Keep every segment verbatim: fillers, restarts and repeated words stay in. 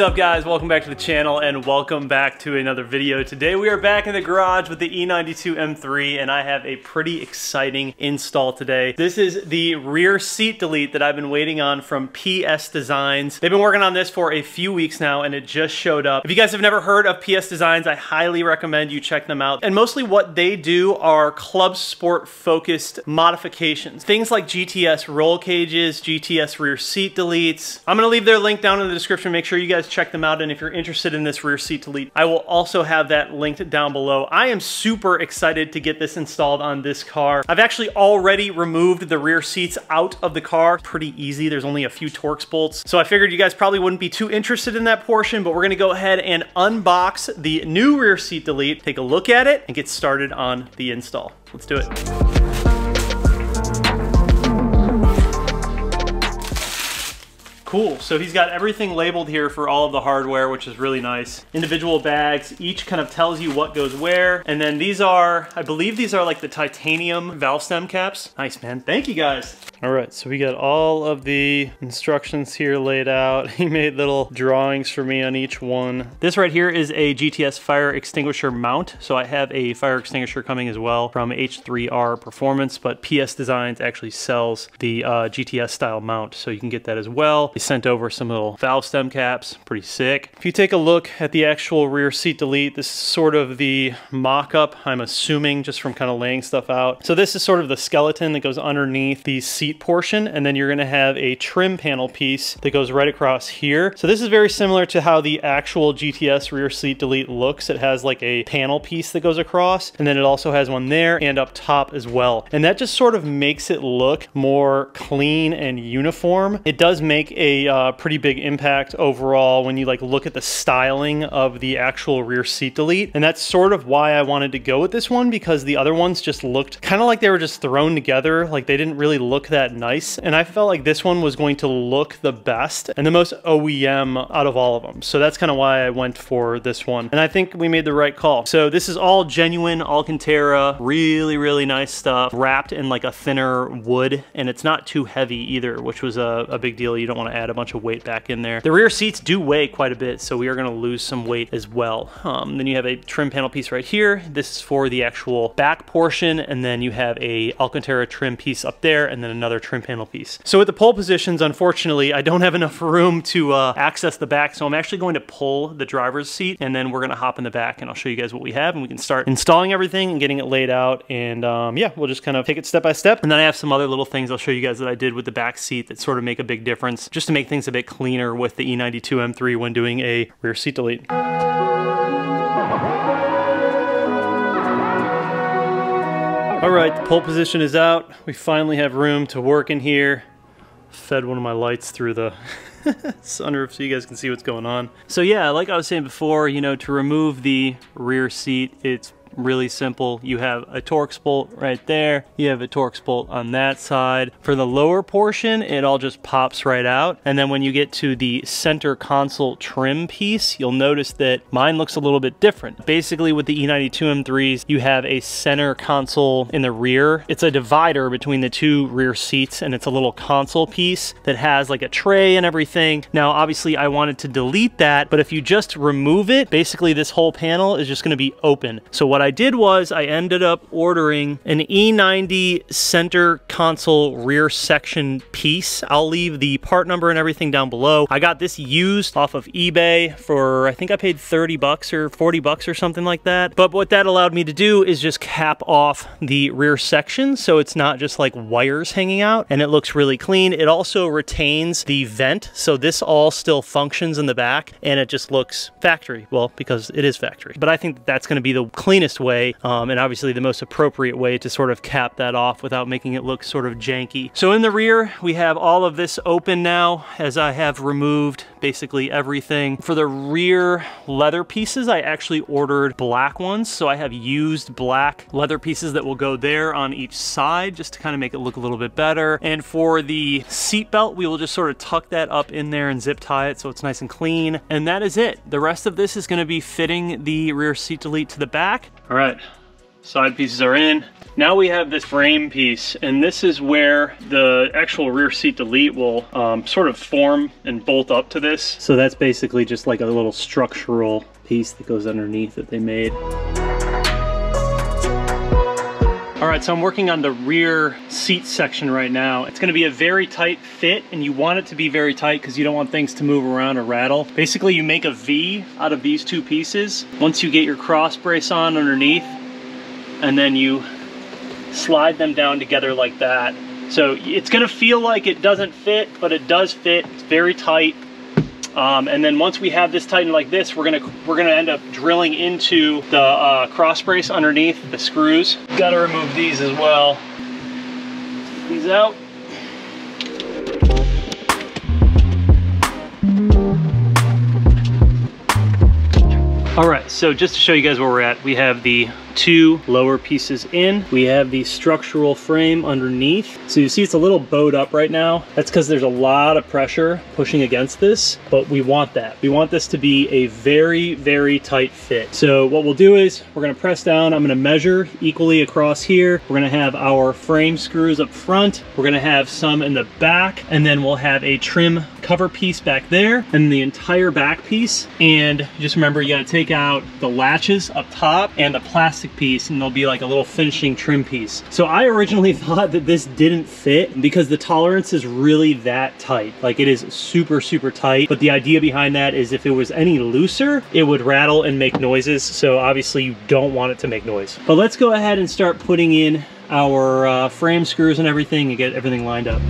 What's up, guys? Welcome back to the channel and welcome back to another video. Today we are back in the garage with the E ninety-two M three and I have a pretty exciting install today. This is the rear seat delete that I've been waiting on from P S Designs. They've been working on this for a few weeks now and it just showed up. If you guys have never heard of P S Designs, I highly recommend you check them out. And mostly what they do are club sport focused modifications. Things like G T S roll cages, G T S rear seat deletes. I'm gonna leave their link down in the description. Make sure you guys check them out, and if you're interested in this rear seat delete, I will also have that linked down below. I am super excited to get this installed on this car. I've actually already removed the rear seats out of the car. Pretty easy, there's only a few Torx bolts. So I figured you guys probably wouldn't be too interested in that portion, but we're gonna go ahead and unbox the new rear seat delete, take a look at it, and get started on the install. Let's do it. Cool, so he's got everything labeled here for all of the hardware, which is really nice. Individual bags, each kind of tells you what goes where. And then these are, I believe these are like the titanium valve stem caps. Nice, man, thank you guys. All right, so we got all of the instructions here laid out. He made little drawings for me on each one. This right here is a G T S fire extinguisher mount. So I have a fire extinguisher coming as well from H three R Performance, but P S Designs actually sells the uh, G T S style mount. So you can get that as well. Sent over some little valve stem caps, pretty sick. If you take a look at the actual rear seat delete, this is sort of the mock-up, I'm assuming, just from kind of laying stuff out. So this is sort of the skeleton that goes underneath the seat portion, and then you're gonna have a trim panel piece that goes right across here. So this is very similar to how the actual G T S rear seat delete looks. It has like a panel piece that goes across, and then it also has one there and up top as well. And that just sort of makes it look more clean and uniform. It does make a A, uh, pretty big impact overall when you like look at the styling of the actual rear seat delete, and that's sort of why I wanted to go with this one, because the other ones just looked kind of like they were just thrown together, like they didn't really look that nice, and I felt like this one was going to look the best and the most O E M out of all of them. So that's kind of why I went for this one, and I think we made the right call. So this is all genuine Alcantara, really really nice stuff, wrapped in like a thinner wood, and it's not too heavy either, which was a, a big deal. You don't want to add a bunch of weight back in there. The rear seats do weigh quite a bit, so we are gonna lose some weight as well. Um, then you have a trim panel piece right here. This is for the actual back portion, and then you have a Alcantara trim piece up there, and then another trim panel piece. So at the pole positions, unfortunately, I don't have enough room to uh, access the back, so I'm actually going to pull the driver's seat, and then we're gonna hop in the back, and I'll show you guys what we have, and we can start installing everything and getting it laid out, and um, yeah, we'll just kind of take it step by step. And then I have some other little things I'll show you guys that I did with the back seat that sort of make a big difference, just to make things a bit cleaner with the E ninety-two M three when doing a rear seat delete. All right, the pole position is out. We finally have room to work in here. Fed one of my lights through the sunroof so you guys can see what's going on. So yeah, like I was saying before, you know, to remove the rear seat, it's really simple. You have a Torx bolt right there. You have a Torx bolt on that side. For the lower portion, it all just pops right out. And then when you get to the center console trim piece, you'll notice that mine looks a little bit different. Basically with the E ninety-two M threes, you have a center console in the rear. It's a divider between the two rear seats, and it's a little console piece that has like a tray and everything. Now, obviously I wanted to delete that, but if you just remove it, basically this whole panel is just gonna be open. So what What I did was I ended up ordering an E ninety center console rear section piece. I'll leave the part number and everything down below. I got this used off of eBay for, I think I paid thirty bucks or forty bucks or something like that. But what that allowed me to do is just cap off the rear section so it's not just like wires hanging out, and it looks really clean. It also retains the vent, so this all still functions in the back and it just looks factory. Well, because it is factory. But I think that that's gonna be the cleanest way um, and obviously the most appropriate way to sort of cap that off without making it look sort of janky. So in the rear, we have all of this open now, as I have removed basically everything. For the rear leather pieces, I actually ordered black ones, so I have used black leather pieces that will go there on each side just to kind of make it look a little bit better. And for the seat belt, we will just sort of tuck that up in there and zip tie it so it's nice and clean, and that is it. The rest of this is going to be fitting the rear seat delete to the back. All right, Side pieces are in. Now we have this frame piece, and this is where the actual rear seat delete will um, sort of form and bolt up to this. So that's basically just like a little structural piece that goes underneath that they made. All right, so I'm working on the rear seat section right now. It's gonna be a very tight fit, and you want it to be very tight because you don't want things to move around or rattle. Basically, you make a V out of these two pieces. Once you get your cross brace on underneath, and then you slide them down together like that. So it's gonna feel like it doesn't fit, but it does fit. It's very tight. Um, and then once we have this tightened like this, we're gonna we're gonna end up drilling into the uh, cross brace underneath the screws. Got to remove these as well. Take these out. All right, so just to show you guys where we're at, we have the two lower pieces in. We have the structural frame underneath. So you see it's a little bowed up right now. That's because there's a lot of pressure pushing against this, but we want that. We want this to be a very, very tight fit. So what we'll do is we're gonna press down. I'm gonna measure equally across here. We're gonna have our frame screws up front. We're gonna have some in the back, and then we'll have a trim cover piece back there and the entire back piece. And just remember, you gotta take out the latches up top and the plastic piece, and there'll be like a little finishing trim piece. So I originally thought that this didn't fit because the tolerance is really that tight. Like, it is super, super tight. But the idea behind that is if it was any looser, it would rattle and make noises. So obviously you don't want it to make noise. But let's go ahead and start putting in our uh, frame screws and everything and get everything lined up.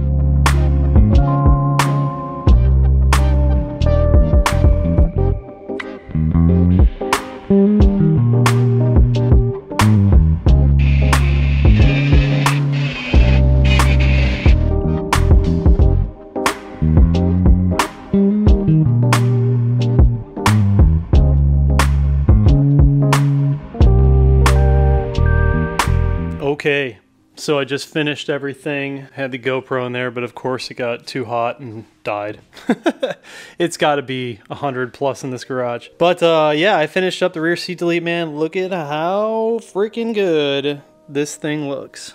Okay, so I just finished everything. Had the GoPro in there, but of course it got too hot and died. It's gotta be one hundred plus in this garage. But uh, yeah, I finished up the rear seat delete, man. Look at how freaking good this thing looks.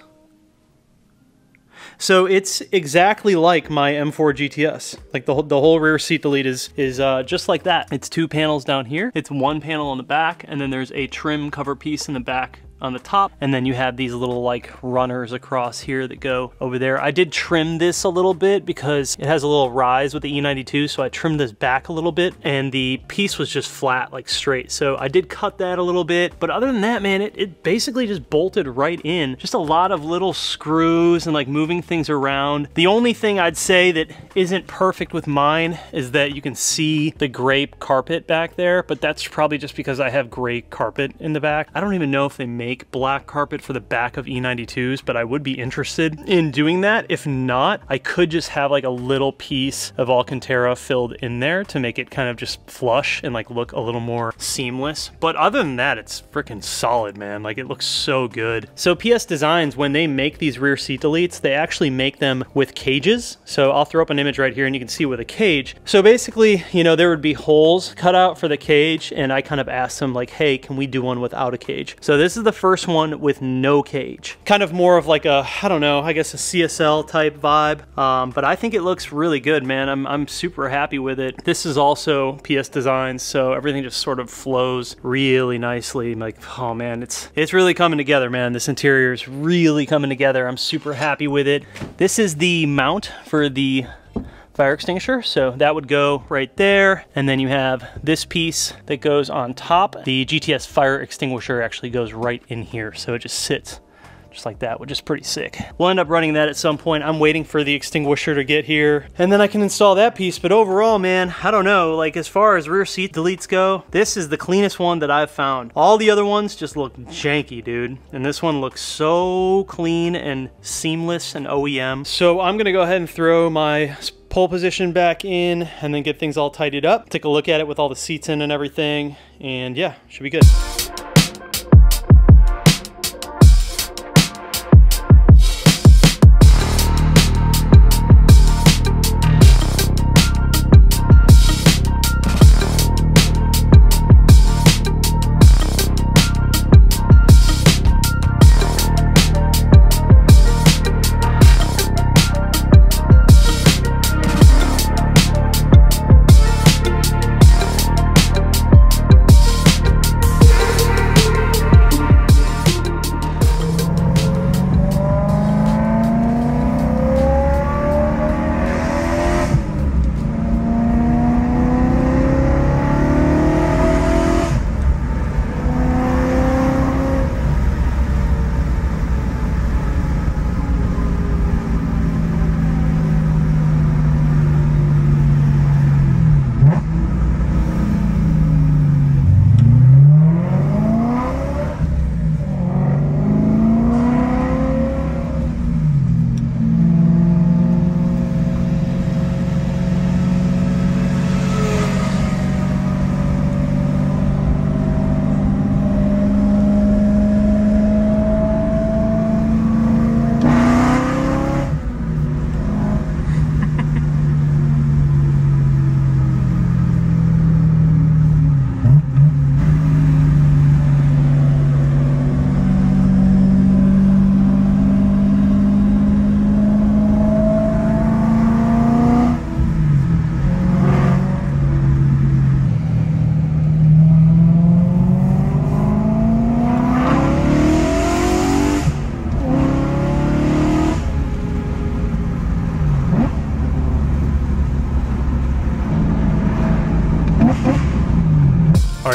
So it's exactly like my M four G T S. Like, the, the whole rear seat delete is, is uh, just like that. It's two panels down here. It's one panel on the back, and then there's a trim cover piece in the back on the top, and then you have these little like runners across here that go over there. I did trim this a little bit because it has a little rise with the E ninety-two, so I trimmed this back a little bit, and the piece was just flat, like straight. So I did cut that a little bit, but other than that, man, it, it basically just bolted right in. Just a lot of little screws and like moving things around. The only thing I'd say that isn't perfect with mine is that you can see the gray carpet back there, but that's probably just because I have gray carpet in the back. I don't even know if they made make black carpet for the back of E ninety-twos, but I would be interested in doing that. If not, I could just have like a little piece of Alcantara filled in there to make it kind of just flush and like look a little more seamless. But other than that, it's freaking solid, man. Like, it looks so good. So P S Designs, when they make these rear seat deletes, they actually make them with cages. So I'll throw up an image right here and you can see with a cage. So basically, you know, there would be holes cut out for the cage, and I kind of asked them like, hey, can we do one without a cage? So this is the first one with no cage. Kind of more of like a, I don't know, I guess a C S L type vibe. Um, but I think it looks really good, man. I'm, I'm super happy with it. This is also P S Designs, so everything just sort of flows really nicely. I'm like, oh man, it's, it's really coming together, man. This interior is really coming together. I'm super happy with it. This is the mount for the fire extinguisher, so that would go right there, and then you have this piece that goes on top. The G T S fire extinguisher actually goes right in here, so it just sits just like that, which is pretty sick. We'll end up running that at some point. I'm waiting for the extinguisher to get here, and then I can install that piece. But overall, man, I don't know, like, as far as rear seat deletes go, this is the cleanest one that I've found. All the other ones just look janky, dude. And this one looks so clean and seamless and O E M. So I'm gonna go ahead and throw my pole position back in and then get things all tidied up. Take a look at it with all the seats in and everything. And yeah, should be good.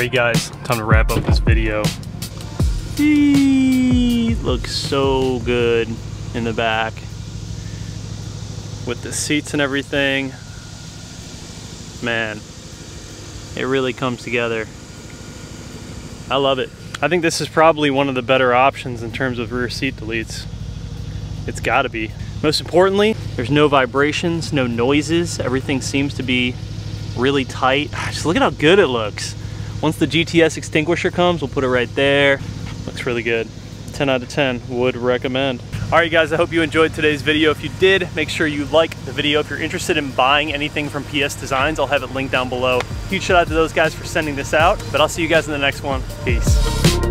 Alright guys, time to wrap up this video. Eee, looks so good in the back with the seats and everything. Man, it really comes together. I love it. I think this is probably one of the better options in terms of rear seat deletes. It's gotta be. Most importantly, there's no vibrations, no noises. Everything seems to be really tight. Just look at how good it looks. Once the G T S extinguisher comes, we'll put it right there. Looks really good. ten out of ten, would recommend. All right guys, I hope you enjoyed today's video. If you did, make sure you like the video. If you're interested in buying anything from P S Designs, I'll have it linked down below. Huge shout out to those guys for sending this out, but I'll see you guys in the next one. Peace.